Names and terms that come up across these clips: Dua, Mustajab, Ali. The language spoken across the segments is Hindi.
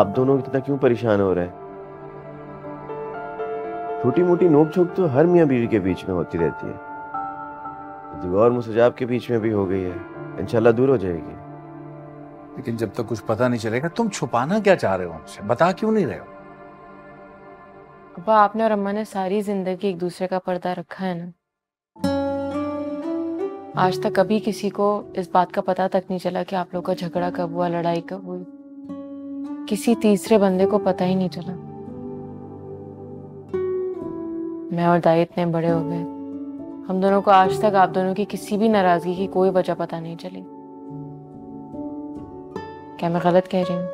आप दोनों इतना क्यों परेशान हो रहे हैं? छोटी मोटी नोकझोंक तो हर मियाँ बीवी के बीच में होती रहती है, दुआ और मुसजाब के बीच में भी हो गई है, इंशाल्लाह दूर हो जाएगी। लेकिन जब तक तो कुछ पता नहीं चलेगा, तुम छुपाना क्या चाह रहे हो हमसे, बता क्यों नहीं रहे हो? अब्बा, आपने और अम्मा ने सारी जिंदगी एक दूसरे का पर्दा रखा है ना, आज तक कभी किसी को इस बात का पता तक नहीं चला कि आप लोग का झगड़ा कब हुआ, लड़ाई कब हुई, किसी तीसरे बंदे को पता ही नहीं चला। मैं और दाई इतने बड़े हो गए, हम दोनों को आज तक आप दोनों की किसी भी नाराजगी की कोई वजह पता नहीं चली। क्या मैं गलत कह रही हूँ?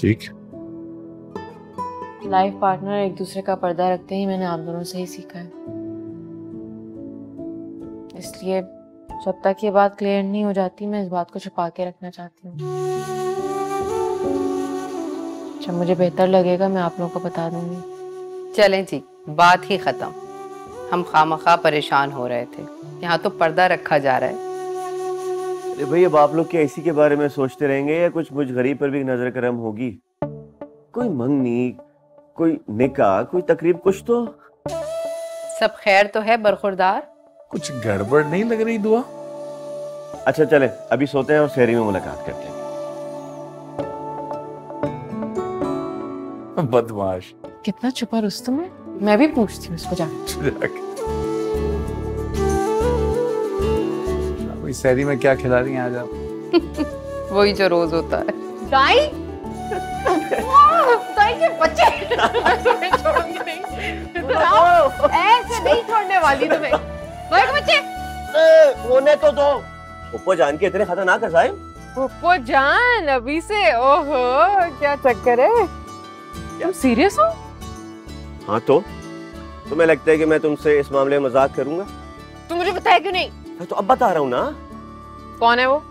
ठीक, लाइफ पार्टनर एक दूसरे का पर्दा रखते ही मैंने आप दोनों से ही सीखा है, इसलिए जब तक ये बात क्लियर नहीं हो जाती मैं इस बात को छुपा के रखना चाहती हूँ। जब मुझे बेहतर लगेगा मैं आप लोगों को बता दूंगी। चलें जी, बात ही खत्म, हम खामखा परेशान हो रहे थे, यहाँ तो पर्दा रखा जा रहा है। अरे भैया, आप लोग क्या इसी के बारे में सोचते रहेंगे या कुछ मुझ गरीब पर भी नजर करम होगी? कोई मंगनी, कोई निकाह, कोई तकरीब, कुछ तो। सब खैर तो है बरखुरदार, कुछ गड़बड़ नहीं लग रही दुआ? अच्छा चले, अभी सोते हैं और शहरी में मुलाकात करते हैं। बदमाश, कितना छुपा रुस्तम है, मैं भी पूछती हूँ उसको जाके। शहरी में क्या खिला रही हैं आज आप? वही जो रोज होता है। दाई? दाई के बच्चे। छोड़ूंगी नहीं। ऐसे नहीं छोड़ने वाली तुम्हें। दाई के बच्चे। होने तो दो। पुप्पो जान के इतने खतरनाक है साहिब? पुप्पो जान अभी से, ओहो क्या चक्कर है, तुम सीरियस हो? हाँ तो तुम्हें लगता है कि मैं तुमसे इस मामले में मजाक करूंगा? तुम मुझे बताया क्यों नहीं? मैं तो अब बता रहा हूँ ना। कौन है वो?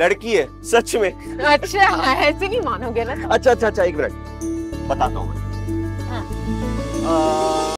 लड़की है, सच में। अच्छा, ऐसे नहीं मानोगे ना? अच्छा अच्छा अच्छा, एक मिनट बताता हूँ। हाँ।